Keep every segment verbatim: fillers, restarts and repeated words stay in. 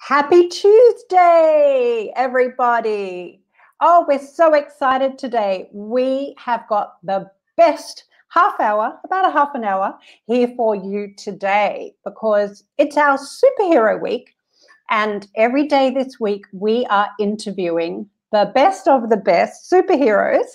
Happy Tuesday, everybody. Oh, we're so excited today. We have got the best half hour, about a half an hour here for you today because it's our superhero week. And every day this week, we are interviewing the best of the best superheroes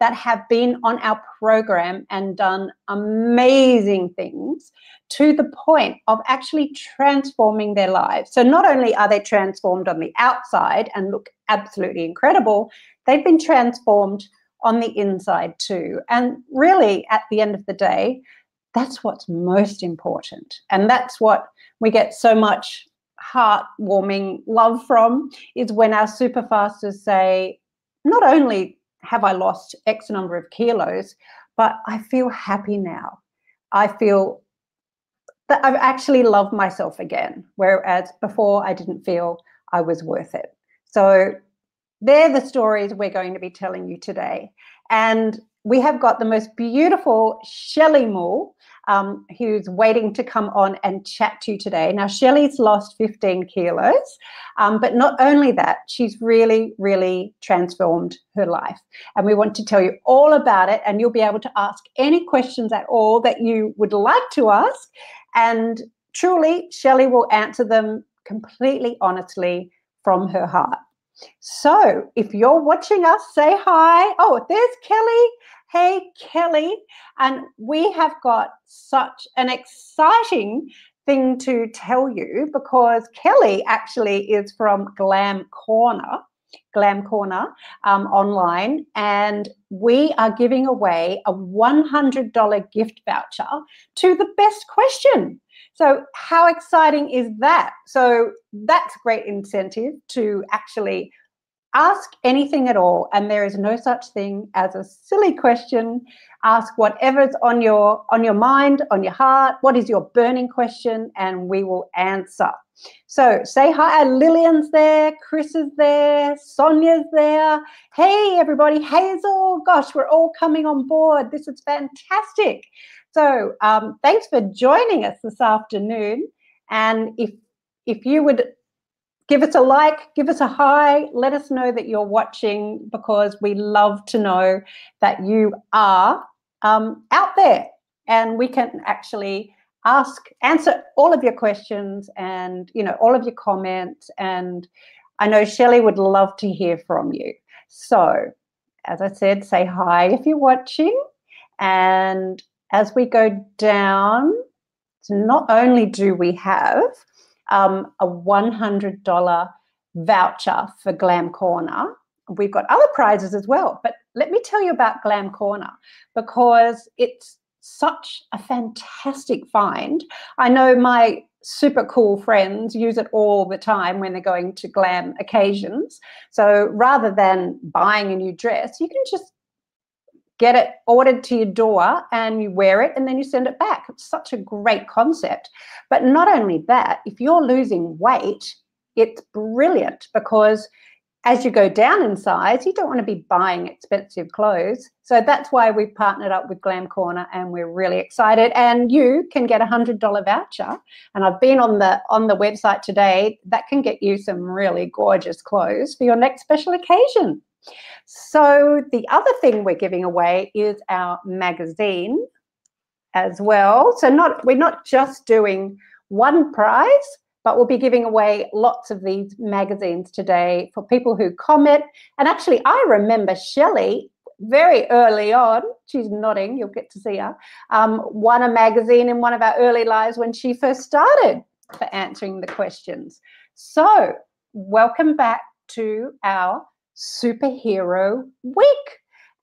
that have been on our program and done amazing things to the point of actually transforming their lives. So not only are they transformed on the outside and look absolutely incredible, they've been transformed on the inside too. And really, at the end of the day, that's what's most important. And that's what we get so much heartwarming love from, is when our superfasters say, not only have I lost X number of kilos, but I feel happy now. I feel that I've actually loved myself again, whereas before I didn't feel I was worth it. So they're the stories we're going to be telling you today. And we have got the most beautiful Shelley Moule, um, who's waiting to come on and chat to you today. Now, Shelley's lost fifteen kilos, um, but not only that, she's really, really transformed her life. And we want to tell you all about it, and you'll be able to ask any questions at all that you would like to ask. And truly, Shelley will answer them completely honestly from her heart. So if you're watching us, say hi. Oh, there's Kelly. Hey, Kelly. And we have got such an exciting thing to tell you because Kelly actually is from Glam Corner, Glam Corner um, online, and we are giving away a one hundred dollar gift voucher to the best question. So how exciting is that? So that's a great incentive to actually ask anything at all. And there is no such thing as a silly question. Ask whatever's on your, on your mind, on your heart. What is your burning question? And we will answer. So say hi. Lillian's there. Chris is there. Sonia's there. Hey, everybody. Hazel. Gosh, we're all coming on board. This is fantastic. So um, thanks for joining us this afternoon. And if, if you would give us a like, give us a hi, let us know that you're watching because we love to know that you are um, out there and we can actually ask, answer all of your questions and, you know, all of your comments. And I know Shelley would love to hear from you. So as I said, say hi if you're watching. And as we go down, so not only do we have Um, a one hundred dollar voucher for Glam Corner. We've got other prizes as well, but let me tell you about Glam Corner because it's such a fantastic find. I know my super cool friends use it all the time when they're going to glam occasions. So rather than buying a new dress, you can just get it ordered to your door and you wear it and then you send it back. It's such a great concept. But not only that, if you're losing weight, it's brilliant because as you go down in size, you don't want to be buying expensive clothes. So that's why we've partnered up with Glam Corner and we're really excited. And you can get a one hundred dollar voucher. And I've been on the, on the website today. That can get you some really gorgeous clothes for your next special occasion. So the other thing we're giving away is our magazine as well. So not we're not just doing one prize, but we'll be giving away lots of these magazines today for people who comment. And actually, I remember Shelley very early on. She's nodding. You'll get to see her. Um, won a magazine in one of our early lives when she first started for answering the questions. So welcome back to our Superhero Week,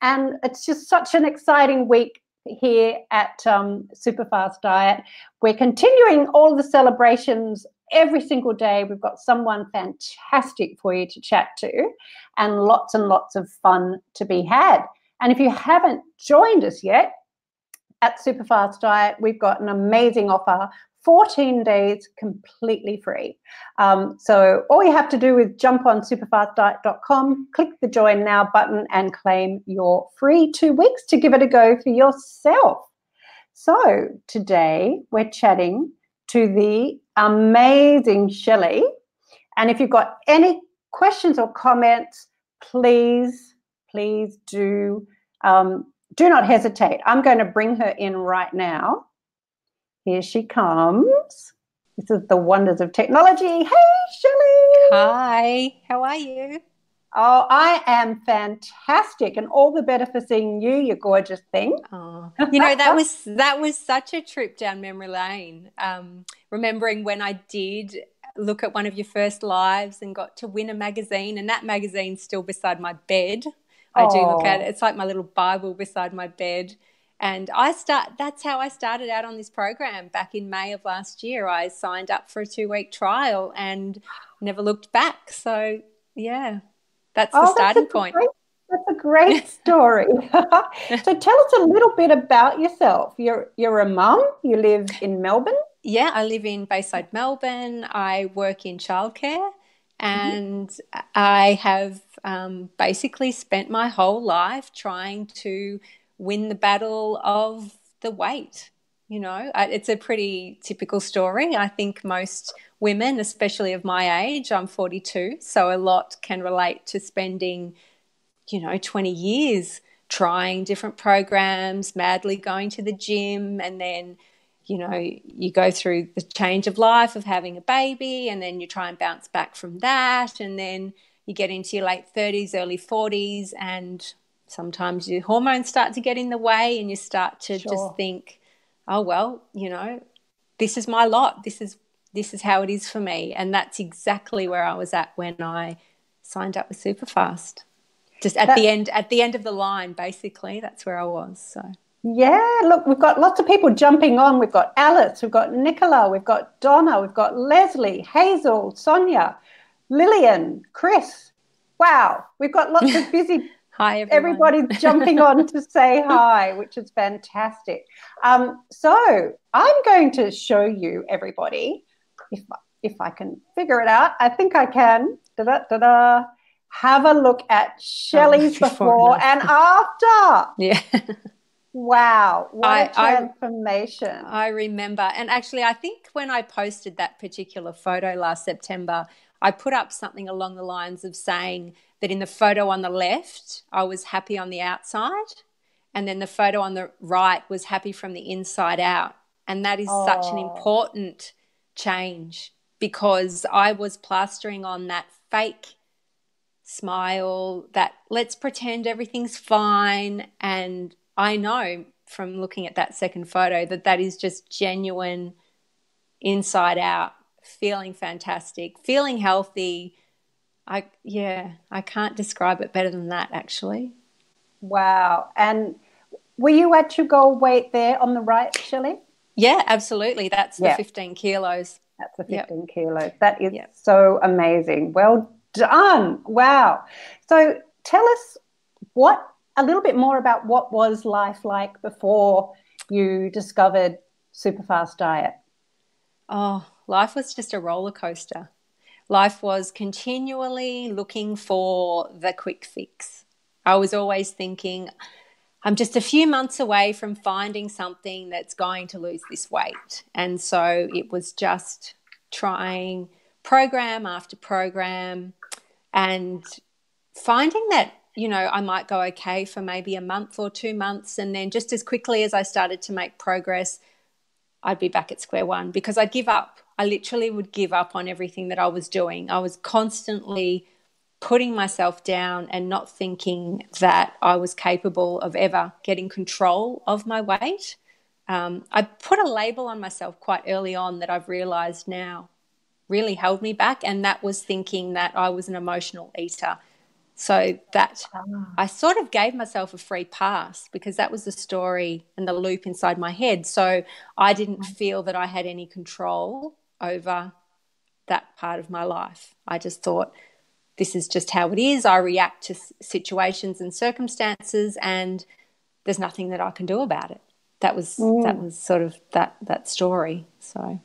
and it's just such an exciting week here at um, Superfast Diet. We're continuing all the celebrations every single day. We've got someone fantastic for you to chat to and lots and lots of fun to be had. And if you haven't joined us yet at Superfast Diet, we've got an amazing offer, fourteen days completely free. Um, so all you have to do is jump on superfast diet dot com, click the Join Now button and claim your free two weeks to give it a go for yourself. So today we're chatting to the amazing Shelley And if you've got any questions or comments, please, please do, um, do not hesitate. I'm going to bring her in right now. Here she comes. This is the wonders of technology. Hey, Shelley. Hi. How are you? Oh, I am fantastic, and all the better for seeing you, you gorgeous thing. Oh, you know, that was that was such a trip down memory lane. Um, remembering when I did look at one of your first lives and got to win a magazine, and that magazine's still beside my bed. I oh. do look at it. It's like my little Bible beside my bed. And I start. That's how I started out on this program back in May of last year. I signed up for a two-week trial and never looked back. So, yeah. That's the oh, starting that's point. Great, that's a great story. So tell us a little bit about yourself. You're, you're a mum. You live in Melbourne. Yeah, I live in Bayside, Melbourne. I work in childcare, and mm-hmm. I have um, basically spent my whole life trying to win the battle of the weight. You know, it's a pretty typical story. I think most women, especially of my age, I'm forty-two, so a lot can relate to spending, you know, twenty years trying different programs, madly going to the gym, and then, you know, you go through the change of life of having a baby, and then you try and bounce back from that, and then you get into your late thirties, early forties, and sometimes your hormones start to get in the way, and you start to sure. just think, oh, well, you know, this is my lot. This is this is how it is for me. And that's exactly where I was at when I signed up with Superfast. Just at that, the end at the end of the line, basically, that's where I was. So yeah, look, we've got lots of people jumping on. We've got Alice, we've got Nicola, we've got Donna, we've got Leslie, Hazel, Sonia, Lillian, Chris. Wow, we've got lots of busy Hi, everyone. Everybody's jumping on to say hi, which is fantastic. Um, so I'm going to show you, everybody, if, if I can figure it out. I think I can. Da-da-da-da. Have a look at Shelley's oh, before and after. Yeah. Wow, what I, a transformation. I, I remember. And actually, I think when I posted that particular photo last September, I put up something along the lines of saying that in the photo on the left, I was happy on the outside, and then the photo on the right was happy from the inside out. And that is oh. such an important change, because I was plastering on that fake smile, that let's pretend everything's fine. And I know from looking at that second photo that that is just genuine inside out. Feeling fantastic, feeling healthy. I yeah, I can't describe it better than that, actually. Wow. And were you at your goal weight there on the right, Shelley? Yeah, absolutely. That's yeah. the fifteen kilos. That's the fifteen yep. kilos. That is yep. so amazing. Well done. Wow. So tell us what a little bit more about what was life like before you discovered Superfast Diet. Oh, life was just a roller coaster. Life was continually looking for the quick fix. I was always thinking, I'm just a few months away from finding something that's going to lose this weight. And so it was just trying program after program and finding that, you know, I might go okay for maybe a month or two months. And then just as quickly as I started to make progress, I'd be back at square one, because I'd give up. I literally would give up on everything that I was doing. I was constantly putting myself down and not thinking that I was capable of ever getting control of my weight. Um, I put a label on myself quite early on that I've realised now really held me back, and that was thinking that I was an emotional eater. So that I sort of gave myself a free pass, because that was the story and the loop inside my head. So I didn't feel that I had any control over that part of my life. I just thought this is just how it is. I react to situations and circumstances, and there's nothing that I can do about it. That was mm. that was sort of that that story. So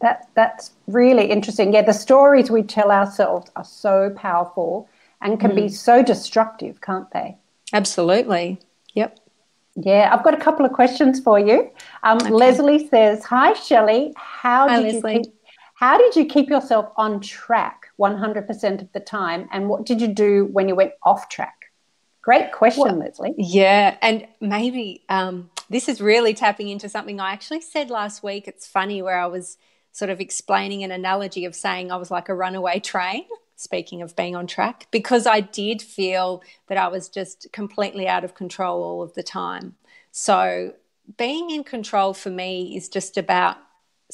that that's really interesting. Yeah, the stories we tell ourselves are so powerful. And can be so destructive, can't they? Absolutely. Yep. Yeah, I've got a couple of questions for you. Um, okay. Leslie says, "Hi, Shelley. How Hi, did Leslie. you keep, How did you keep yourself on track one hundred percent of the time, and what did you do when you went off track? Great question, well, Leslie. Yeah, and maybe um, this is really tapping into something I actually said last week. It's funny, where I was sort of explaining an analogy of saying I was like a runaway train, speaking of being on track, because I did feel that I was just completely out of control all of the time. So being in control for me is just about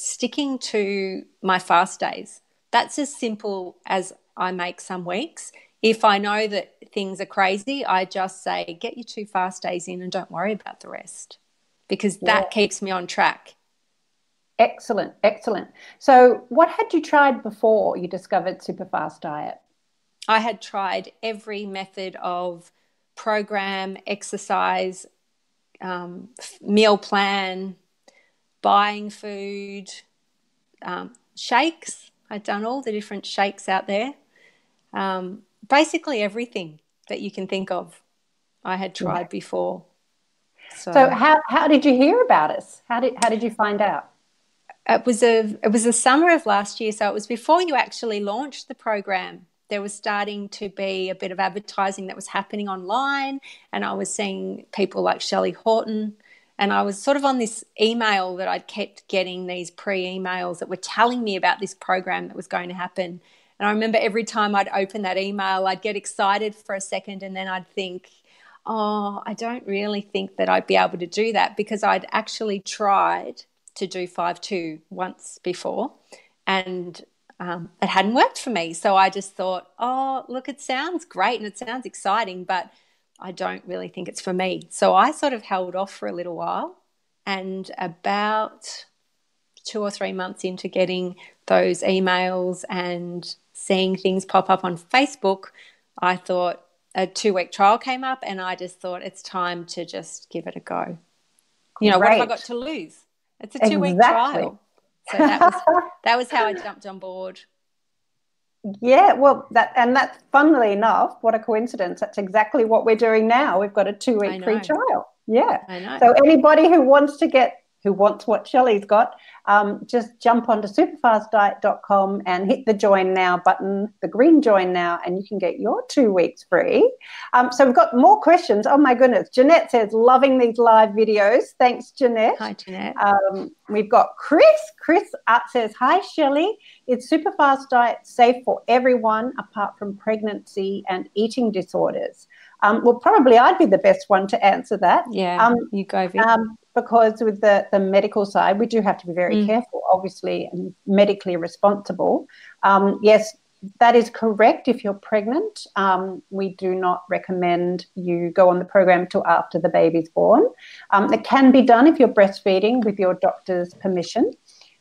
sticking to my fast days. That's as simple as I make some weeks. If I know that things are crazy, I just say, get your two fast days in and don't worry about the rest, because that yeah. keeps me on track. Excellent, excellent. So what had you tried before you discovered Superfast Diet? I had tried every method of program, exercise, um, meal plan, buying food, um, shakes. I'd done all the different shakes out there. Um, basically everything that you can think of I had tried yeah. before. So, so how, how did you hear about us? How did, how did you find out? It was a, it was the summer of last year, so it was before you actually launched the program. There was starting to be a bit of advertising that was happening online, and I was seeing people like Shelley Horton, and I was sort of on this email that I kept getting, these pre-emails that were telling me about this program that was going to happen. And I remember every time I'd open that email, I'd get excited for a second and then I'd think, oh, I don't really think that I'd be able to do that, because I'd actually tried to do five two once before and um, it hadn't worked for me. So I just thought, oh, look, it sounds great and it sounds exciting, but I don't really think it's for me. So I sort of held off for a little while, and about two or three months into getting those emails and seeing things pop up on Facebook, I thought a two-week trial came up, and I just thought it's time to just give it a go. You know, Great. What have I got to lose? It's a two-week exactly. trial. So that was, that was how I jumped on board. Yeah, well, that and that's funnily enough, what a coincidence. That's exactly what we're doing now. We've got a two-week free trial. Yeah. I know. So anybody who wants to get who wants what Shelley's got, um, just jump onto superfast diet dot com and hit the join now button, the green join now, and you can get your two weeks free. Um, so we've got more questions. Oh, my goodness. Jeanette says, loving these live videos. Thanks, Jeanette. Hi, Jeanette. Um, we've got Chris. Chris says, hi, Shelley. Is Superfast Diet safe for everyone apart from pregnancy and eating disorders? Um, well, probably I'd be the best one to answer that. Yeah, um, you go, Vic. Um, because with the, the medical side, we do have to be very mm. careful, obviously, and medically responsible. Um, yes, that is correct. If you're pregnant, um, we do not recommend you go on the program till after the baby's born. Um, it can be done if you're breastfeeding with your doctor's permission,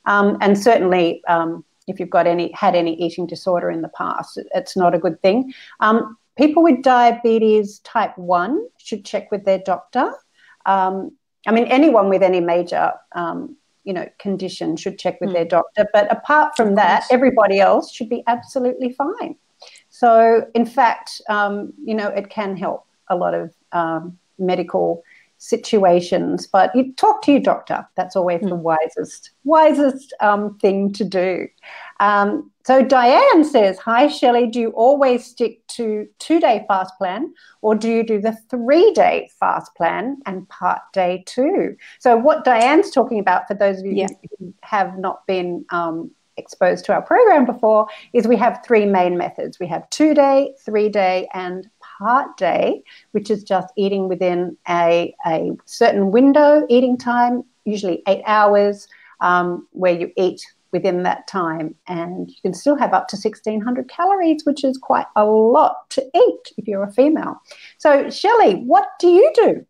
um, and certainly um, if you've got any had any eating disorder in the past, it's not a good thing. Um, people with diabetes type one should check with their doctor. Um, I mean, anyone with any major, um, you know, condition should check with mm. their doctor. But apart from that, everybody else should be absolutely fine. So, in fact, um, you know, it can help a lot of um, medical situations. But you talk to your doctor. That's always mm. the wisest, wisest um, thing to do. Um, so Diane says, hi, Shelley, do you always stick to two-day fast plan, or do you do the three-day fast plan and part day two? So what Diane's talking about, for those of you yeah. who have not been um, exposed to our program before, is we have three main methods. We have two-day, three-day, and part day, which is just eating within a, a certain window, eating time, usually eight hours, um, where you eat within that time, and you can still have up to sixteen hundred calories, which is quite a lot to eat if you're a female. So, Shelley, what do you do?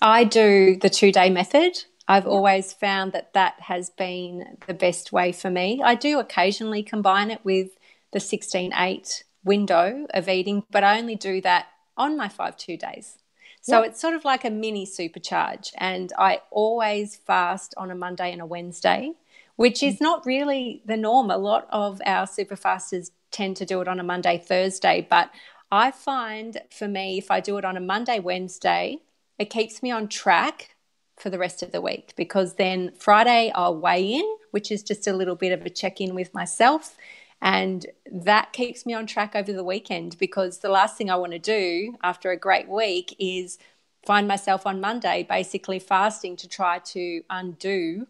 I do the two-day method. I've yeah. always found that that has been the best way for me. I do occasionally combine it with the sixteen eight window of eating, but I only do that on my five two days. So yeah. it's sort of like a mini supercharge, and I always fast on a Monday and a Wednesday, which is not really the norm. A lot of our superfasters tend to do it on a Monday, Thursday. But I find for me, if I do it on a Monday, Wednesday, it keeps me on track for the rest of the week, because then Friday I'll weigh in which is just a little bit of a check-in with myself. And that keeps me on track over the weekend, because the last thing I want to do after a great week is find myself on Monday basically fasting to try to undo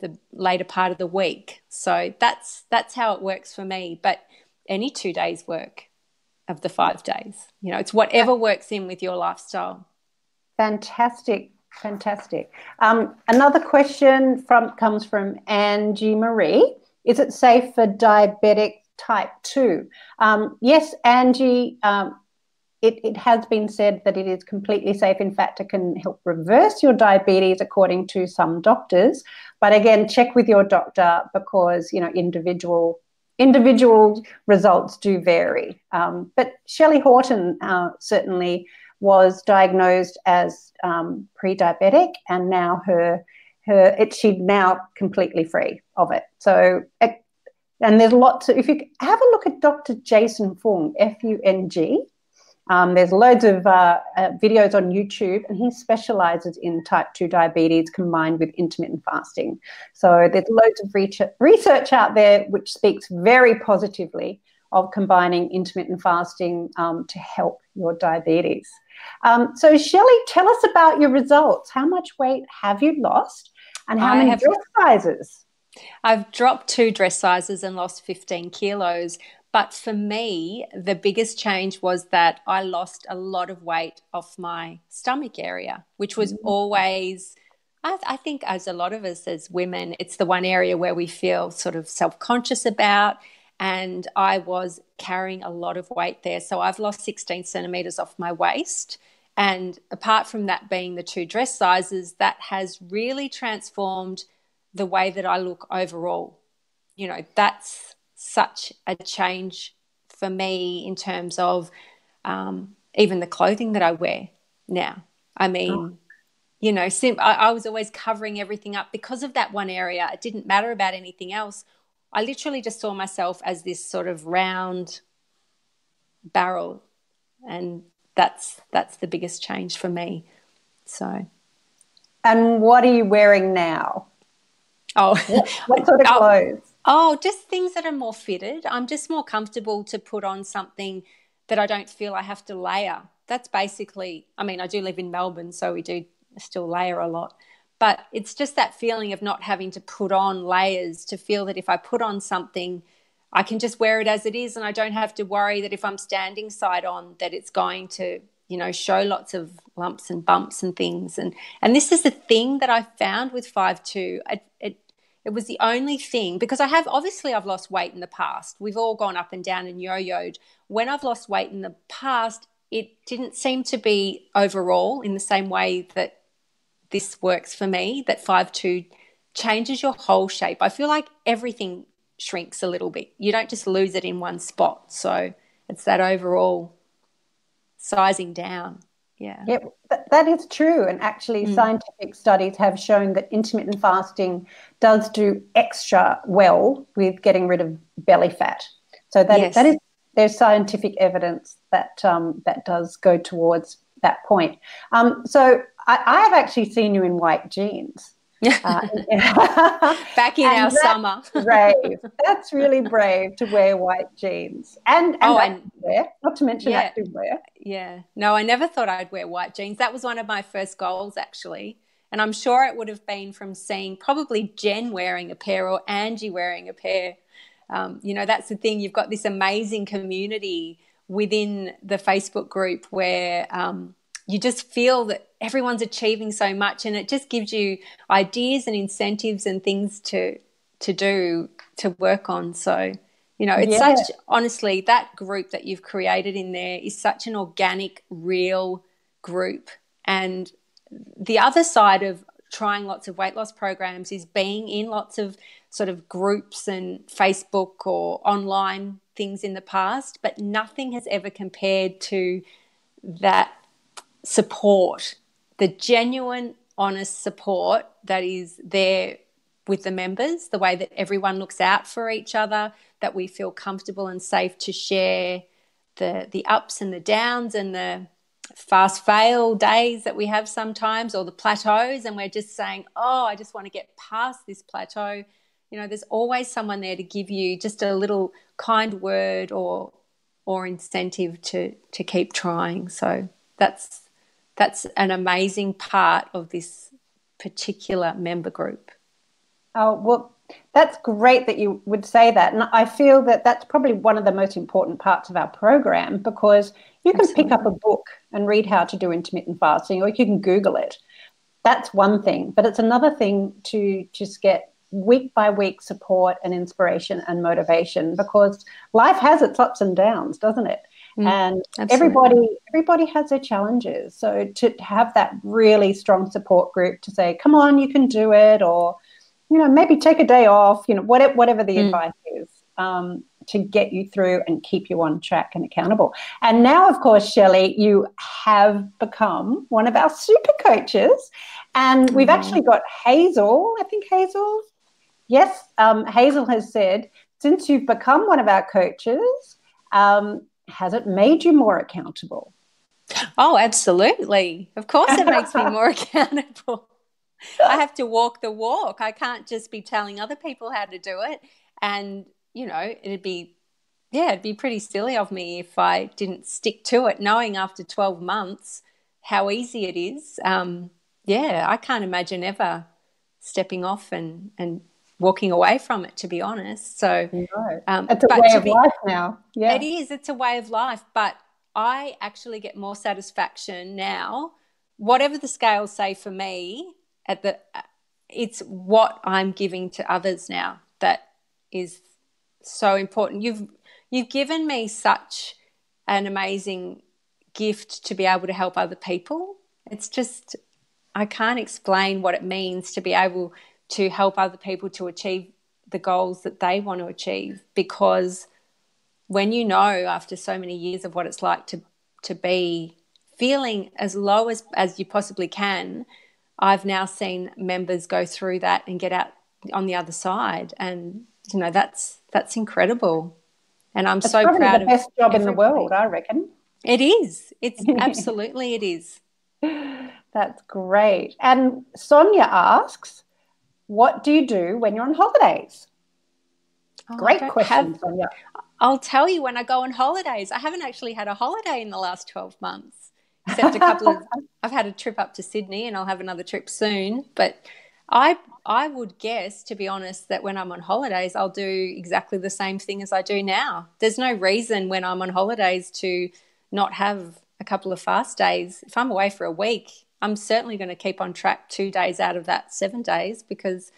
the later part of the week. So that's that's how it works for me. But any two days work of the five days. You know, it's whatever works in with your lifestyle. Fantastic. Fantastic. Um, another question from comes from Angie Marie. Is it safe for diabetic type two? Um, yes, Angie, um, it, it has been said that it is completely safe. In fact, it can help reverse your diabetes according to some doctors. But again, check with your doctor, because, you know, individual individual results do vary. Um, but Shelley Horton uh, certainly was diagnosed as um, pre-diabetic, and now her her it she's now completely free of it. So, and there's lots of, if you have a look at Doctor Jason Fung, F U N G, um, there's loads of uh, uh, videos on YouTube, and he specialises in type two diabetes combined with intermittent fasting. So there's loads of research, research out there which speaks very positively of combining intermittent fasting um, to help your diabetes. Um, so, Shelley, tell us about your results. How much weight have you lost, and how I many have, dress sizes? I've dropped two dress sizes and lost fifteen kilos. But for me, the biggest change was that I lost a lot of weight off my stomach area, which was mm-hmm. always, I, I think as a lot of us as women, it's the one area where we feel sort of self-conscious about. And I was carrying a lot of weight there. So I've lost sixteen centimetres off my waist. And apart from that being the two dress sizes, that has really transformed the way that I look overall. You know, that's such a change for me in terms of um, even the clothing that I wear now. I mean, oh. you know, sim- I, I was always covering everything up because of that one area. It didn't matter about anything else. I literally just saw myself as this sort of round barrel, and that's that's the biggest change for me. So, and what are you wearing now? Oh, what, what sort of clothes? Oh, oh, just things that are more fitted. I'm just more comfortable to put on something that I don't feel I have to layer. That's basically, I mean, I do live in Melbourne, so we do still layer a lot. But it's just that feeling of not having to put on layers, to feel that if I put on something, I can just wear it as it is, and I don't have to worry that if I'm standing side on that it's going to, you know, show lots of lumps and bumps and things. And and this is the thing that I found with five two. It, it, it was the only thing, because I have obviously I've lost weight in the past. We've all gone up and down and yo-yoed. When I've lost weight in the past, it didn't seem to be overall in the same way that this works for me, that five two changes your whole shape. I feel like everything shrinks a little bit. You don't just lose it in one spot. So it's that overall sizing down. Yeah. Yeah, that is true. And actually mm. scientific studies have shown that intermittent fasting does do extra well with getting rid of belly fat. So that, yes. that is there's scientific evidence that um, that does go towards that point. Um, so I, I have actually seen you in white jeans. Uh, Back in our summer. Brave. That's really brave to wear white jeans. And, and oh, activewear, not to mention yeah, activewear. Yeah. No, I never thought I'd wear white jeans. That was one of my first goals, actually. And I'm sure it would have been from seeing probably Jen wearing a pair or Angie wearing a pair. Um, you know, that's the thing. You've got this amazing community within the Facebook group where um, you just feel that everyone's achieving so much, and it just gives you ideas and incentives and things to to do, to work on. So, you know, it's yeah. such, honestly, that group that you've created in there is such an organic, real group. And the other side of trying lots of weight loss programs is being in lots of sort of groups and Facebook or online things in the past, but nothing has ever compared to that support, the genuine, honest support that is there with the members, the way that everyone looks out for each other, that we feel comfortable and safe to share the the ups and the downs and the fast fail days that we have sometimes, or the plateaus, and we're just saying, oh, I just want to get past this plateau. You know, there's always someone there to give you just a little kind word or or incentive to to keep trying. So that's that's an amazing part of this particular member group. Oh, well, that's great that you would say that. And I feel that that's probably one of the most important parts of our program, because you can Absolutely. Pick up a book and read how to do intermittent fasting, or you can Google it. That's one thing. But it's another thing to just get week by week support and inspiration and motivation, because life has its ups and downs, doesn't it? Mm, and absolutely. everybody everybody has their challenges. So to have that really strong support group to say, come on, you can do it, or, you know, maybe take a day off, you know, whatever, whatever the mm. advice is, um, to get you through and keep you on track and accountable. And now, of course, Shelley, you have become one of our super coaches, and we've mm. actually got Hazel, I think Hazel, yes, um, Hazel has said, since you've become one of our coaches, um, has it made you more accountable? Oh, absolutely. Of course it makes me more accountable. I have to walk the walk. I can't just be telling other people how to do it. And, you know, it'd be, yeah, it'd be pretty silly of me if I didn't stick to it, knowing after twelve months how easy it is. Um, yeah, I can't imagine ever stepping off and, and walking away from it, to be honest. So no. um, it's a way of be, life now. Yeah, it is. It's a way of life. But I actually get more satisfaction now, whatever the scales say for me, at the, it's what I'm giving to others now that is so important. You've you've given me such an amazing gift to be able to help other people. It's just, I can't explain what it means to be able to help other people to achieve the goals that they want to achieve, because when you know after so many years of what it's like to to be feeling as low as, as you possibly can, I've now seen members go through that and get out on the other side, and, you know, that's that's incredible. And I'm it's so proud the of the best job everybody. In the world, I reckon. It is. It's absolutely it is. That's great. And Sonia asks, what do you do when you're on holidays? Oh, Great question, have, Sonia. I'll tell you when I go on holidays. I haven't actually had a holiday in the last twelve months, except a couple of – I've had a trip up to Sydney, and I'll have another trip soon. But I I would guess, to be honest, that when I'm on holidays I'll do exactly the same thing as I do now. There's no reason when I'm on holidays to not have a couple of fast days. If I'm away for a week, I'm certainly going to keep on track two days out of that seven days because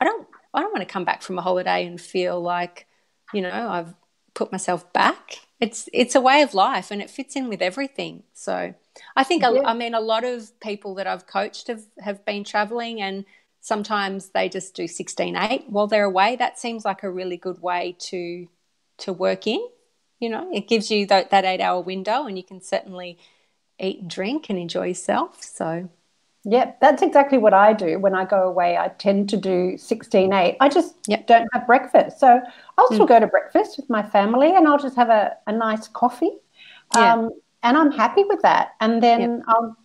I don't I don't want to come back from a holiday and feel like, you know, I've put myself back. It's it's a way of life, and it fits in with everything. So I think, yeah. I, I mean, a lot of people that I've coached have, have been traveling, and sometimes they just do sixteen eight while they're away. That seems like a really good way to to work in, you know. It gives you that, that eight-hour window, and you can certainly – eat and drink and enjoy yourself. So yep, that's exactly what I do when I go away. I tend to do sixteen eight. I just yep. don't have breakfast, so I'll still mm. go to breakfast with my family, and I'll just have a, a nice coffee, yeah. um, and I'm happy with that. And then yep. I'll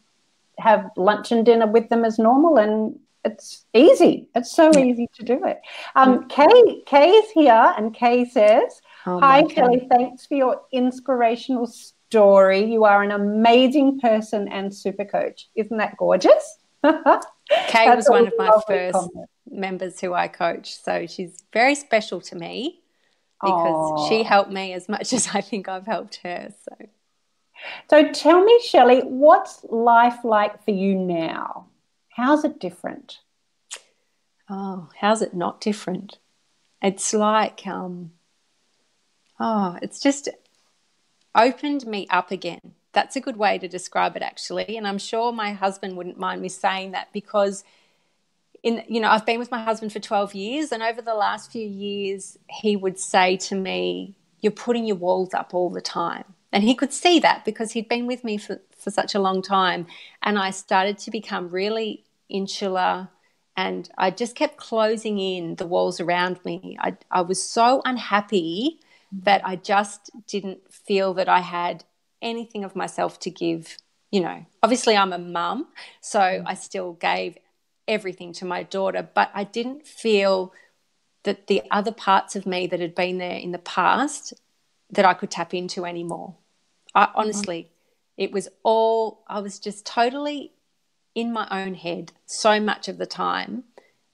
have lunch and dinner with them as normal, and it's easy. It's so yep. easy to do it. Um, mm. Kay, Kay's here, and Kay says, oh, hi Shelley, thanks for your inspirational story. Dory, you are an amazing person and super coach. Isn't that gorgeous? Kay was one of my first comment. members who I coach, so she's very special to me because Aww. She helped me as much as I think I've helped her. So, so tell me, Shelley, what's life like for you now? How's it different? Oh, how's it not different? It's like, um, oh, it's just... opened me up again. That's a good way to describe it, actually. And I'm sure my husband wouldn't mind me saying that, because in you know I've been with my husband for twelve years, and over the last few years he would say to me, you're putting your walls up all the time. And he could see that because he'd been with me for, for such a long time. And I started to become really insular, and I just kept closing in the walls around me. I, I was so unhappy that I just didn't feel that I had anything of myself to give. You know, obviously I'm a mum, so I still gave everything to my daughter, but I didn't feel that the other parts of me that had been there in the past that I could tap into anymore. I honestly, it was all, I was just totally in my own head so much of the time.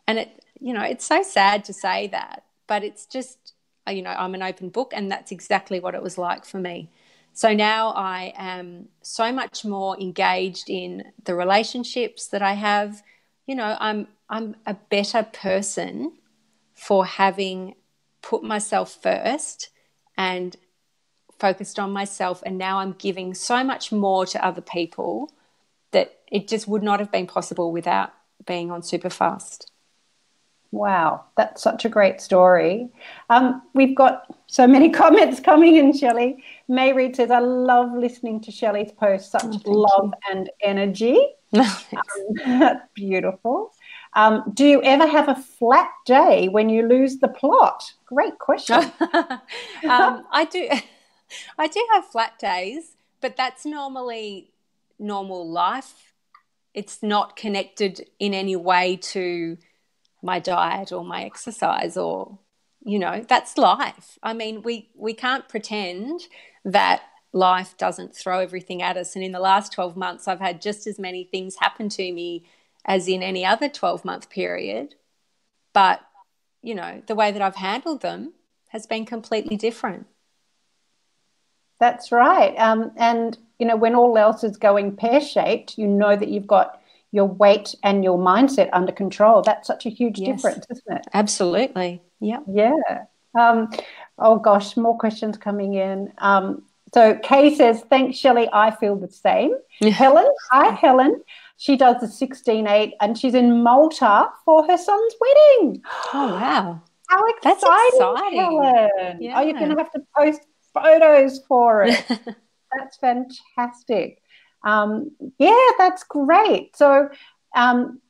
And it, you know, it's so sad to say that, but it's just, you know, I'm an open book, and that's exactly what it was like for me. So now I am so much more engaged in the relationships that I have. You know, I'm I'm a better person for having put myself first and focused on myself, and now I'm giving so much more to other people that it just would not have been possible without being on Superfast. Wow, that's such a great story. Um, we've got so many comments coming in, Shelley. May Reed says, I love listening to Shelley's post, such oh, love you. And energy. Nice. Um, that's beautiful. Um, do you ever have a flat day when you lose the plot? Great question. um, I do. I do have flat days, but that's normally normal life. It's not connected in any way to my diet or my exercise or, you know, that's life. I mean, we, we can't pretend that life doesn't throw everything at us. And in the last twelve months, I've had just as many things happen to me as in any other twelve-month period. But, you know, the way that I've handled them has been completely different. That's right. Um, and, you know, when all else is going pear-shaped, you know that you've got your weight and your mindset under control. That's such a huge yes. difference, isn't it? Absolutely. Yep. Yeah. Yeah. Um, oh, gosh, more questions coming in. Um, so Kay says, thanks, Shelley. I feel the same. Helen, hi, Helen. She does the sixteen eight, and she's in Malta for her son's wedding. Oh, wow. How exciting, That's exciting. Helen. Yeah. Oh, you're going to have to post photos for it. That's fantastic. Um, yeah, that's great. So um,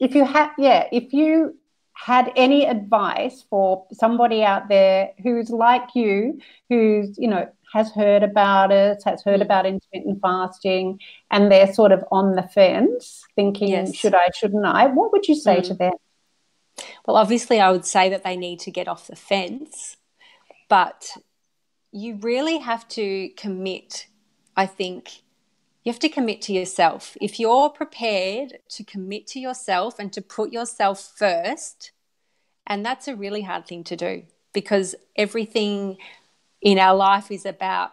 if you had, yeah, if you had any advice for somebody out there who's like you, who's, you know, has heard about it, has heard about intermittent fasting, and they're sort of on the fence thinking, yes. should I, shouldn't I? What would you say mm. to them? Well, obviously I would say that they need to get off the fence, but you really have to commit, I think. You have to commit to yourself. If you're prepared to commit to yourself and to put yourself first, and that's a really hard thing to do, because everything in our life is about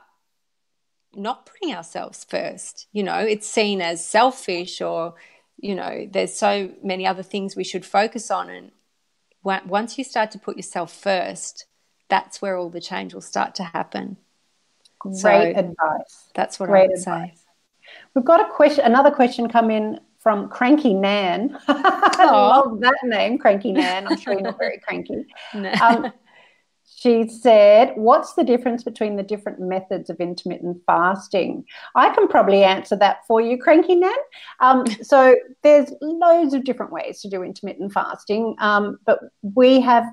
not putting ourselves first. You know, it's seen as selfish, or, you know, there's so many other things we should focus on. And once you start to put yourself first, that's where all the change will start to happen. Great so advice. That's what Great I would advice. say. We've got a question, another question come in from Cranky Nan. I love that name, Cranky Nan. I'm sure you're not very cranky. No. Um, she said, what's the difference between the different methods of intermittent fasting? I can probably answer that for you, Cranky Nan. Um, so there's loads of different ways to do intermittent fasting, um, but we have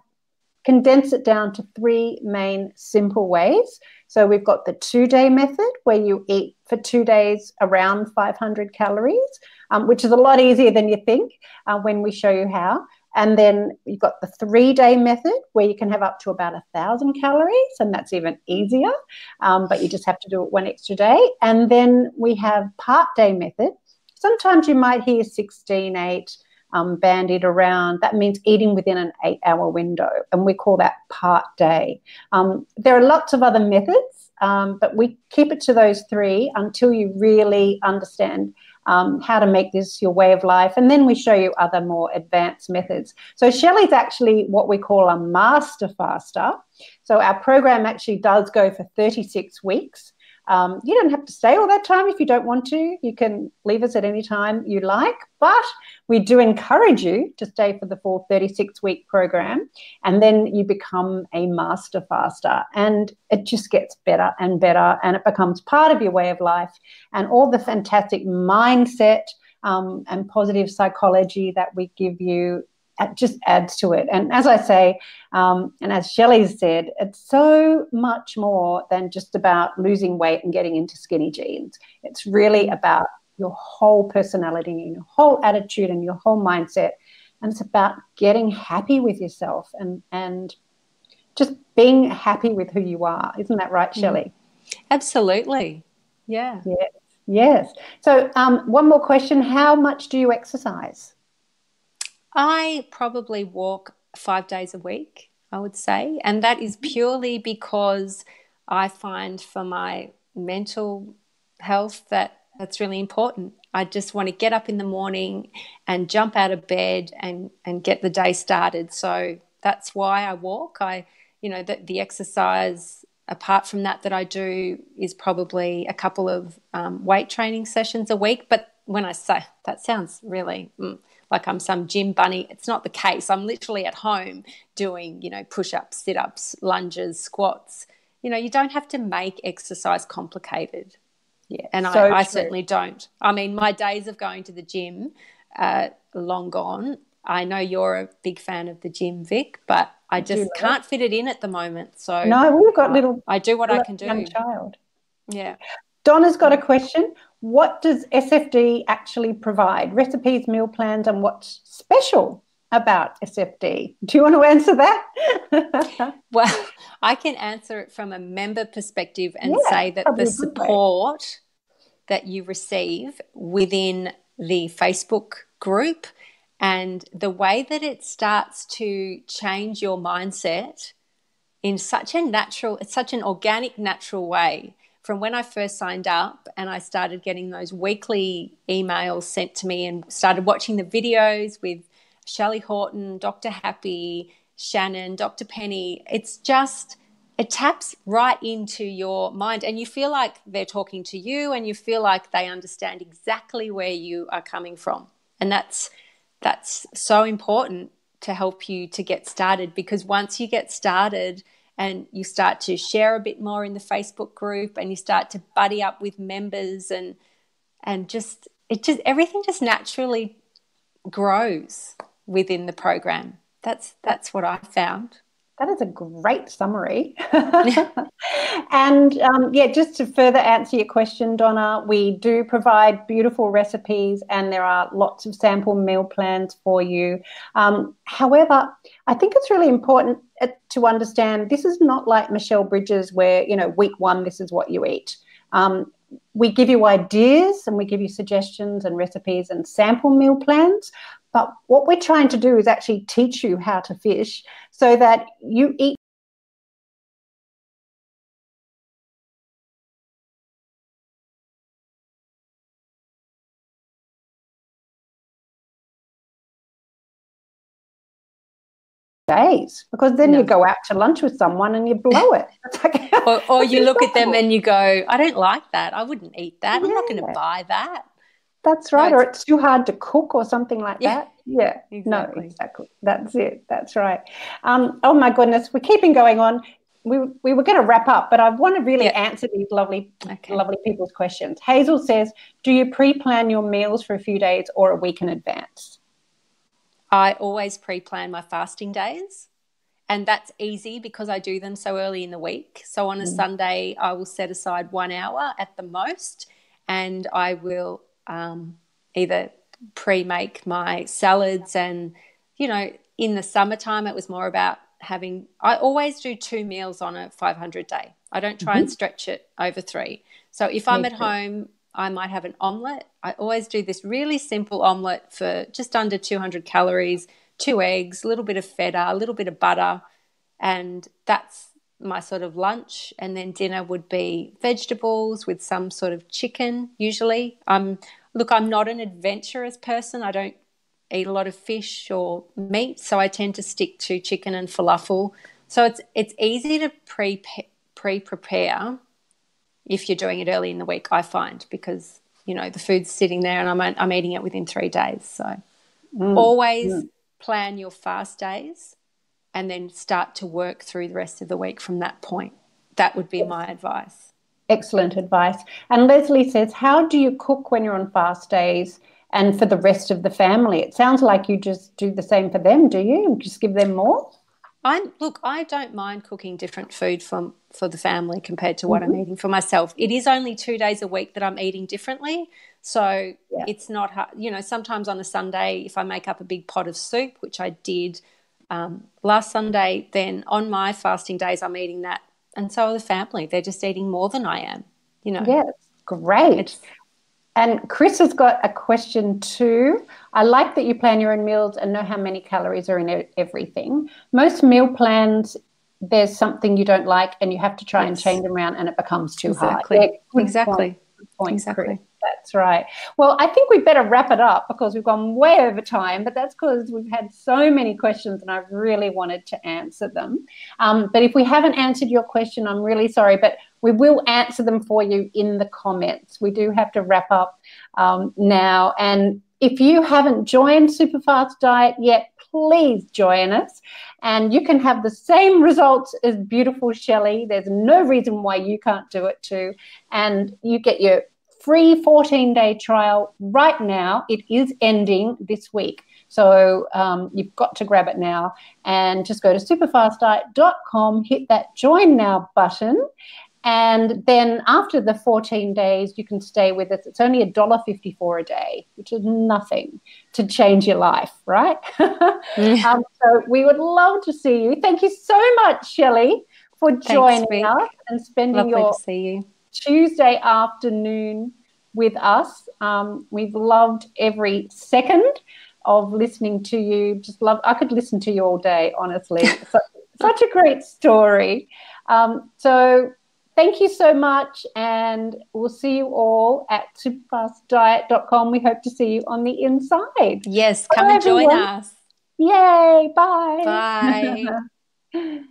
condensed it down to three main simple ways. So we've got the two-day method, where you eat for two days around five hundred calories, um, which is a lot easier than you think uh, when we show you how. And then you've got the three-day method, where you can have up to about one thousand calories, and that's even easier, um, but you just have to do it one extra day. And then we have part-day method. Sometimes you might hear sixteen eight um, bandied around. That means eating within an eight-hour window, and we call that part day. Um, there are lots of other methods, um, but we keep it to those three until you really understand um, how to make this your way of life, and then we show you other more advanced methods. So Shelley's actually what we call a master faster. So our program actually does go for thirty-six weeks. Um, you don't have to stay all that time if you don't want to. You can leave us at any time you like, but we do encourage you to stay for the full thirty-six-week program, and then you become a master faster, and it just gets better and better, and it becomes part of your way of life, and all the fantastic mindset um, and positive psychology that we give you, it just adds to it. And as I say, um, and as Shelley said, it's so much more than just about losing weight and getting into skinny jeans. It's really about your whole personality and your whole attitude and your whole mindset and it's about getting happy with yourself and and just being happy with who you are. Isn't that right, Shelley? Absolutely. Yeah. Yes. Yes. So um, one more question. How much do you exercise? I probably walk five days a week, I would say, and that is purely because I find for my mental health that that's really important. I just want to get up in the morning and jump out of bed and, and get the day started. So that's why I walk. I, you know, the, the exercise apart from that that I do is probably a couple of um, weight training sessions a week. But when I say that sounds really mm, like I'm some gym bunny, it's not the case. I'm literally at home doing, you know, push-ups, sit-ups, lunges, squats. You know, you don't have to make exercise complicated. Yeah, and so I, I certainly don't. I mean, my days of going to the gym uh, long gone. I know you're a big fan of the gym, Vic, but I just can't fit it in at the moment. So no, we've got little. I do what I can do. Young child. Yeah. Donna's got a question. What does S F D actually provide? Recipes, meal plans, and what's special about S F D? Do you want to answer that? Well, I can answer it from a member perspective and yeah, say that the support that you receive within the Facebook group and the way that it starts to change your mindset in such a natural, it's such an organic, natural way. From when I first signed up and I started getting those weekly emails sent to me and started watching the videos with Shelley Horton, Doctor Happy, Shannon, Doctor Penny, it's just, it taps right into your mind and you feel like they're talking to you and you feel like they understand exactly where you are coming from. And that's that's so important to help you to get started, because once you get started and you start to share a bit more in the Facebook group and you start to buddy up with members and and just it just everything just naturally grows within the program. That's that's what I found. That is a great summary. And um, yeah, just to further answer your question, Donna, we do provide beautiful recipes and there are lots of sample meal plans for you. Um, however, I think it's really important to understand this is not like Michelle Bridges where, you know, week one, this is what you eat. Um, we give you ideas and we give you suggestions and recipes and sample meal plans. But what we're trying to do is actually teach you how to fish so that you eat days, because then no. you go out to lunch with someone and you blow it. Like, or or you look at them and you go, I don't like that. I wouldn't eat that. Yeah. I'm not going to buy that. That's right, no, or it's too hard to cook or something like yeah, that. Yeah, exactly. No, exactly. That's it. That's right. Um, oh, my goodness, we're keeping going on. We, we were going to wrap up, but I want to really yeah. answer these lovely okay. lovely people's questions. Hazel says, do you pre-plan your meals for a few days or a week in advance? I always pre-plan my fasting days, and that's easy because I do them so early in the week. So on a mm. Sunday I will set aside one hour at the most and I will – Um, either pre-make my salads and, you know, in the summertime it was more about having – I always do two meals on a five hundred day. I don't try mm-hmm. and stretch it over three. So if I'm at home, I might have an omelette. I always do this really simple omelette for just under two hundred calories, two eggs, a little bit of feta, a little bit of butter, and that's my sort of lunch. And then dinner would be vegetables with some sort of chicken usually. I'm um, Look, I'm not an adventurous person. I don't eat a lot of fish or meat, so I tend to stick to chicken and falafel. So it's it's easy to pre pre-prepare if you're doing it early in the week, I find, because, you know, the food's sitting there and I'm, I'm eating it within three days. So mm, always yeah. plan your fast days and then start to work through the rest of the week from that point. That would be my advice. Excellent advice. And Leslie says, how do you cook when you're on fast days and for the rest of the family? It sounds like you just do the same for them, do you? Just give them more? I'm look, I don't mind cooking different food from for the family compared to what mm-hmm. I'm eating for myself. It is only two days a week that I'm eating differently. So yeah. it's not hard. You know, sometimes on a Sunday, if I make up a big pot of soup, which I did um, last Sunday, then on my fasting days I'm eating that. And so are the family. They're just eating more than I am, you know. Yeah, great. It's, and Chris has got a question too. I like that you plan your own meals and know how many calories are in everything. Most meal plans, there's something you don't like and you have to try yes. and change them around and it becomes too exactly. hard. Yeah, exactly. Point, point, exactly. Chris. That's right. Well, I think we better wrap it up because we've gone way over time, but that's because we've had so many questions and I really wanted to answer them. Um, but if we haven't answered your question, I'm really sorry, but we will answer them for you in the comments. We do have to wrap up um, now. And if you haven't joined Superfast Diet yet, please join us and you can have the same results as beautiful Shelley. There's no reason why you can't do it too. And you get your free fourteen-day trial right now. It is ending this week. So um, you've got to grab it now and just go to superfast diet dot com, hit that join now button, and then after the fourteen days you can stay with us. It's only one dollar fifty-four a day, which is nothing to change your life, right? Yeah. um, so we would love to see you. Thank you so much, Shelley, for joining Thanks, us and spending Lovely your to see you. Tuesday afternoon with us. Um, we've loved every second of listening to you. Just love, I could listen to you all day, honestly. So, such a great story. Um, so thank you so much and we'll see you all at superfast diet dot com. We hope to see you on the inside. Yes, come Bye, and everyone. Join us. Yay, bye. Bye.